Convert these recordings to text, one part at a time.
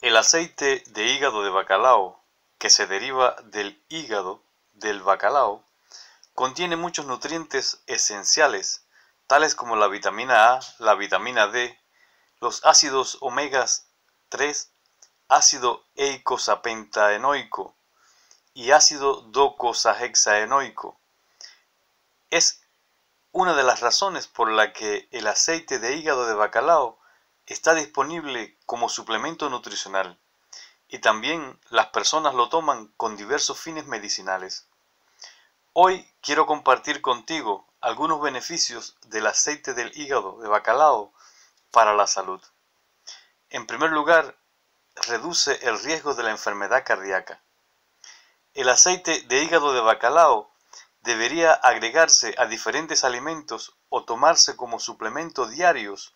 El aceite de hígado de bacalao, que se deriva del hígado del bacalao, contiene muchos nutrientes esenciales, tales como la vitamina A, la vitamina D, los ácidos omega-3, ácido eicosapentaenoico y ácido docosahexaenoico. Es una de las razones por la que el aceite de hígado de bacalao está disponible como suplemento nutricional, y también las personas lo toman con diversos fines medicinales. Hoy quiero compartir contigo algunos beneficios del aceite del hígado de bacalao para la salud. En primer lugar, reduce el riesgo de la enfermedad cardíaca. El aceite de hígado de bacalao debería agregarse a diferentes alimentos o tomarse como suplemento diarios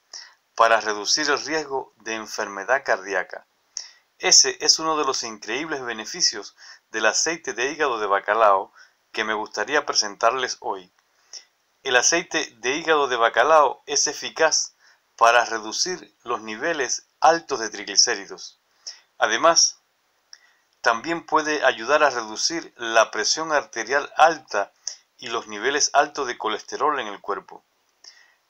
para reducir el riesgo de enfermedad cardíaca. Ese es uno de los increíbles beneficios del aceite de hígado de bacalao que me gustaría presentarles hoy. El aceite de hígado de bacalao es eficaz para reducir los niveles altos de triglicéridos. Además, también puede ayudar a reducir la presión arterial alta y los niveles altos de colesterol en el cuerpo.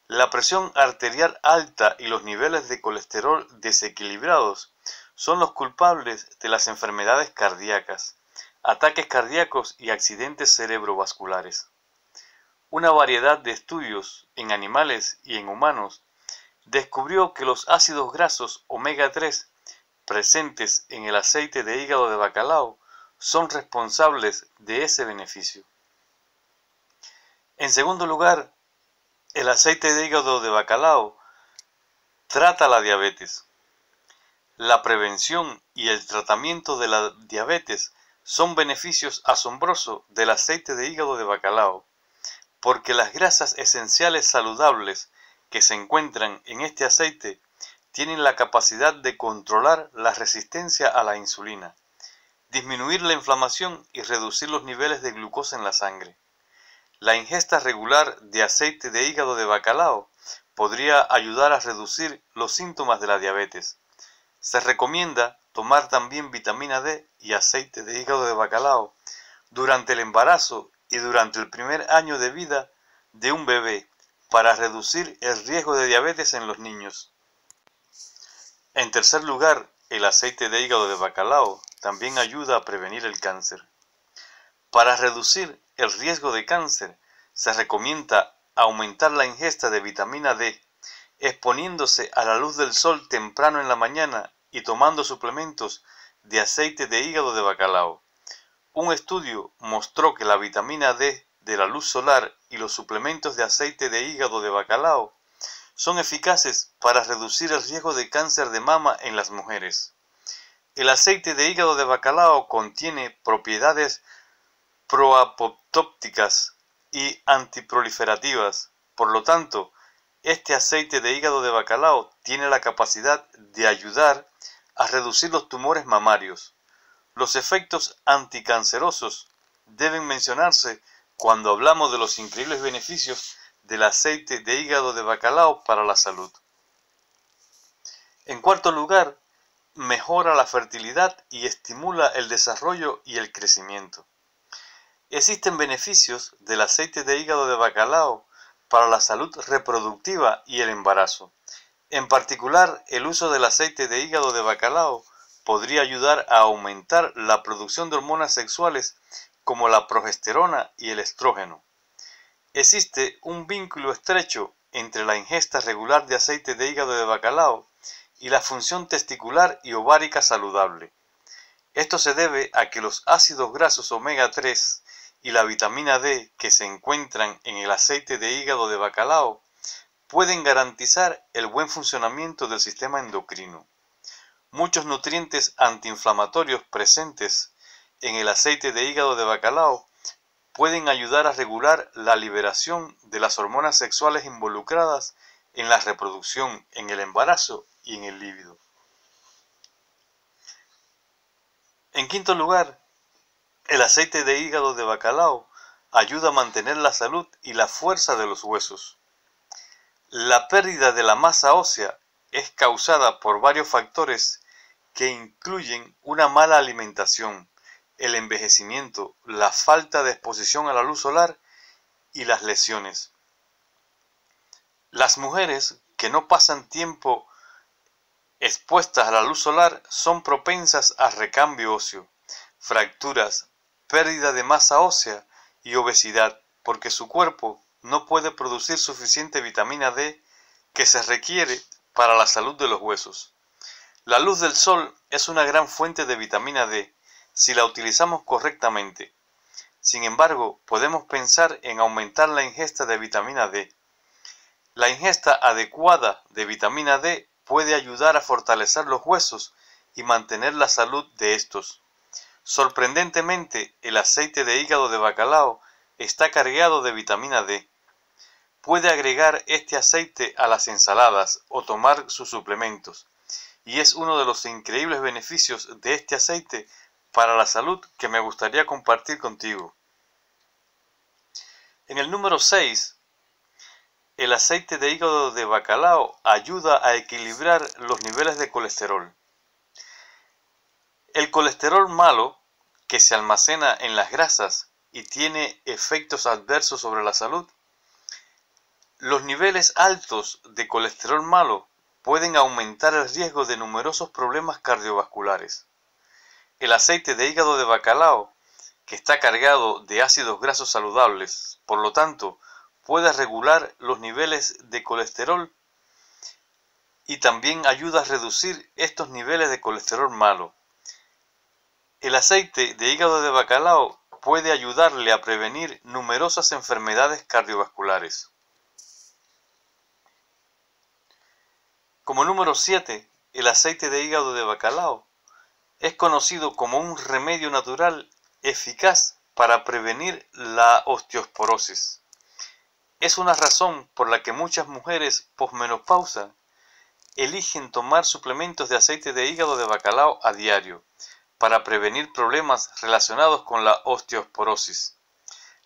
La presión arterial alta y los niveles de colesterol desequilibrados son los culpables de las enfermedades cardíacas, ataques cardíacos y accidentes cerebrovasculares. Una variedad de estudios en animales y en humanos descubrió que los ácidos grasos omega-3 presentes en el aceite de hígado de bacalao son responsables de ese beneficio. En segundo lugar, el aceite de hígado de bacalao trata la diabetes. La prevención y el tratamiento de la diabetes son beneficios asombrosos del aceite de hígado de bacalao, porque las grasas esenciales saludables que se encuentran en este aceite tienen la capacidad de controlar la resistencia a la insulina, disminuir la inflamación y reducir los niveles de glucosa en la sangre. La ingesta regular de aceite de hígado de bacalao podría ayudar a reducir los síntomas de la diabetes. Se recomienda tomar también vitamina D y aceite de hígado de bacalao durante el embarazo y durante el primer año de vida de un bebé para reducir el riesgo de diabetes en los niños. En tercer lugar, el aceite de hígado de bacalao también ayuda a prevenir el cáncer. Para reducir el riesgo de cáncer, se recomienda aumentar la ingesta de vitamina D, exponiéndose a la luz del sol temprano en la mañana y tomando suplementos de aceite de hígado de bacalao. Un estudio mostró que la vitamina D de la luz solar y los suplementos de aceite de hígado de bacalao son eficaces para reducir el riesgo de cáncer de mama en las mujeres. El aceite de hígado de bacalao contiene propiedades proapoptópticas y antiproliferativas. Por lo tanto, este aceite de hígado de bacalao tiene la capacidad de ayudar a reducir los tumores mamarios. Los efectos anticancerosos deben mencionarse cuando hablamos de los increíbles beneficios del aceite de hígado de bacalao para la salud. En cuarto lugar, mejora la fertilidad y estimula el desarrollo y el crecimiento. Existen beneficios del aceite de hígado de bacalao para la salud reproductiva y el embarazo. En particular, el uso del aceite de hígado de bacalao podría ayudar a aumentar la producción de hormonas sexuales como la progesterona y el estrógeno. Existe un vínculo estrecho entre la ingesta regular de aceite de hígado de bacalao y la función testicular y ovárica saludable. Esto se debe a que los ácidos grasos omega-3 y la vitamina D que se encuentran en el aceite de hígado de bacalao pueden garantizar el buen funcionamiento del sistema endocrino. Muchos nutrientes antiinflamatorios presentes en el aceite de hígado de bacalao pueden ayudar a regular la liberación de las hormonas sexuales involucradas en la reproducción, en el embarazo y en el líbido. En quinto lugar, el aceite de hígado de bacalao ayuda a mantener la salud y la fuerza de los huesos. La pérdida de la masa ósea es causada por varios factores que incluyen una mala alimentación, el envejecimiento, la falta de exposición a la luz solar y las lesiones. Las mujeres que no pasan tiempo expuestas a la luz solar son propensas a recambio óseo, fracturas, pérdida de masa ósea y obesidad, porque su cuerpo no puede producir suficiente vitamina D que se requiere para la salud de los huesos. La luz del sol es una gran fuente de vitamina D si la utilizamos correctamente. Sin embargo, podemos pensar en aumentar la ingesta de vitamina D. La ingesta adecuada de vitamina D puede ayudar a fortalecer los huesos y mantener la salud de estos. Sorprendentemente, el aceite de hígado de bacalao está cargado de vitamina D. Puede agregar este aceite a las ensaladas o tomar sus suplementos, y es uno de los increíbles beneficios de este aceite para la salud que me gustaría compartir contigo. En el número 6, el aceite de hígado de bacalao ayuda a equilibrar los niveles de colesterol. El colesterol malo, que se almacena en las grasas y tiene efectos adversos sobre la salud. Los niveles altos de colesterol malo pueden aumentar el riesgo de numerosos problemas cardiovasculares. El aceite de hígado de bacalao, que está cargado de ácidos grasos saludables, por lo tanto, puede regular los niveles de colesterol y también ayuda a reducir estos niveles de colesterol malo. El aceite de hígado de bacalao puede ayudarle a prevenir numerosas enfermedades cardiovasculares. Como número 7, el aceite de hígado de bacalao es conocido como un remedio natural eficaz para prevenir la osteoporosis. Es una razón por la que muchas mujeres posmenopausa eligen tomar suplementos de aceite de hígado de bacalao a diario, para prevenir problemas relacionados con la osteoporosis.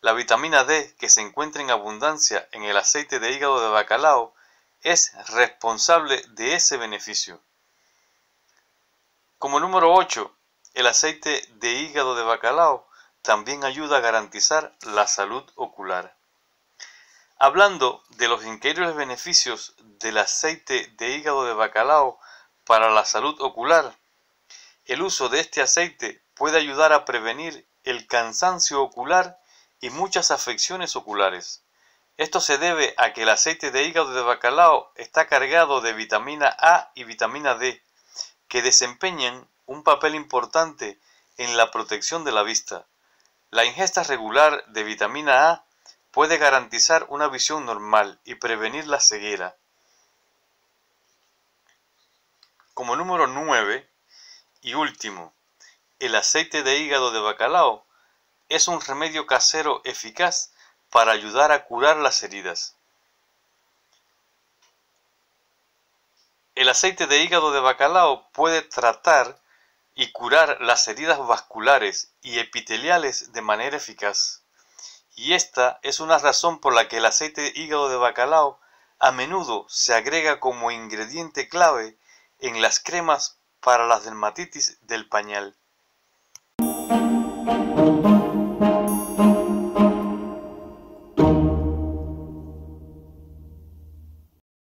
La vitamina D que se encuentra en abundancia en el aceite de hígado de bacalao es responsable de ese beneficio. Como número 8, el aceite de hígado de bacalao también ayuda a garantizar la salud ocular. Hablando de los increíbles beneficios del aceite de hígado de bacalao para la salud ocular, el uso de este aceite puede ayudar a prevenir el cansancio ocular y muchas afecciones oculares. Esto se debe a que el aceite de hígado de bacalao está cargado de vitamina A y vitamina D, que desempeñan un papel importante en la protección de la vista. La ingesta regular de vitamina A puede garantizar una visión normal y prevenir la ceguera. Como número 9, y último, el aceite de hígado de bacalao es un remedio casero eficaz para ayudar a curar las heridas. El aceite de hígado de bacalao puede tratar y curar las heridas vasculares y epiteliales de manera eficaz. Y esta es una razón por la que el aceite de hígado de bacalao a menudo se agrega como ingrediente clave en las cremas para las dermatitis del pañal,